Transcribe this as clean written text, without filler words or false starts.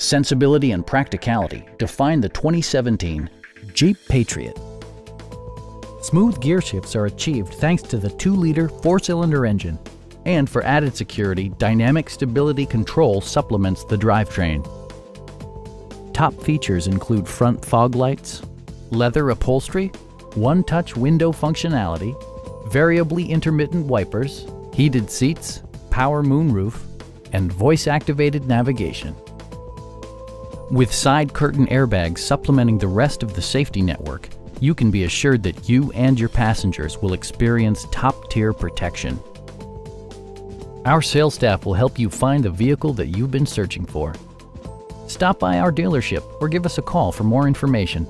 Sensibility and practicality define the 2017 Jeep Patriot. Smooth gear shifts are achieved thanks to the 2-liter 4-cylinder engine. And for added security, dynamic stability control supplements the drivetrain. Top features include front fog lights, leather upholstery, one-touch window functionality, variably intermittent wipers, heated seats, power moonroof, and voice-activated navigation. With side curtain airbags supplementing the rest of the safety network, you can be assured that you and your passengers will experience top-tier protection. Our sales staff will help you find the vehicle that you've been searching for. Stop by our dealership or give us a call for more information.